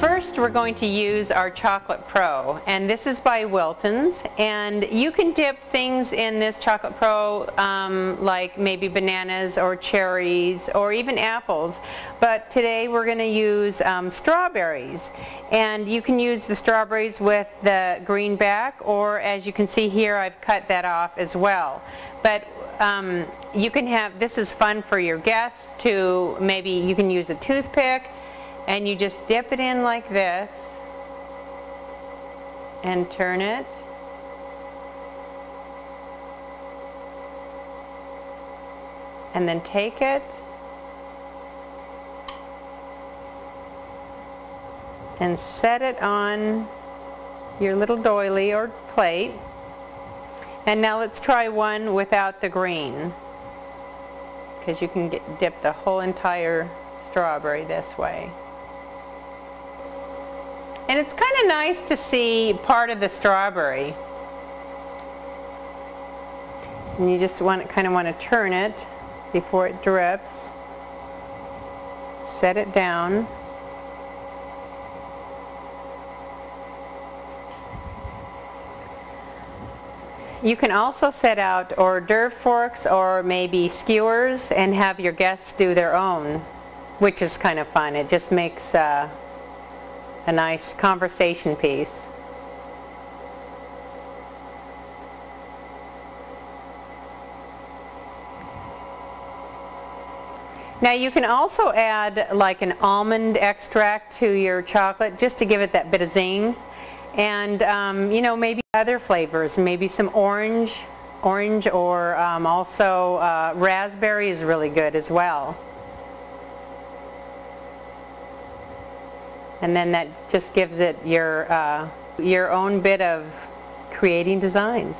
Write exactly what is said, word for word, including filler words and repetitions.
First, we're going to use our Chocolate Pro, and this is by Wilton's, and you can dip things in this Chocolate Pro um, like maybe bananas or cherries or even apples, but today we're going to use um, strawberries, and you can use the strawberries with the green back, or as you can see here, I've cut that off as well. But um, you can have, this is fun for your guests to, maybe you can use a toothpick and you just dip it in like this and turn it. And then take it and set it on your little doily or plate. And now let's try one without the green, because you can get, dip the whole entire strawberry this way. And it's kind of nice to see part of the strawberry. And you just want kind of want to turn it before it drips. Set it down. You can also set out hors d'oeuvre forks or maybe skewers and have your guests do their own, which is kind of fun. It just makes uh, a nice conversation piece. Now you can also add like an almond extract to your chocolate just to give it that bit of zing, and um, you know, maybe other flavors, maybe some orange, orange or um, also uh, raspberry is really good as well. And then that just gives it your, uh, your own bit of creating designs.